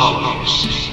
hollows.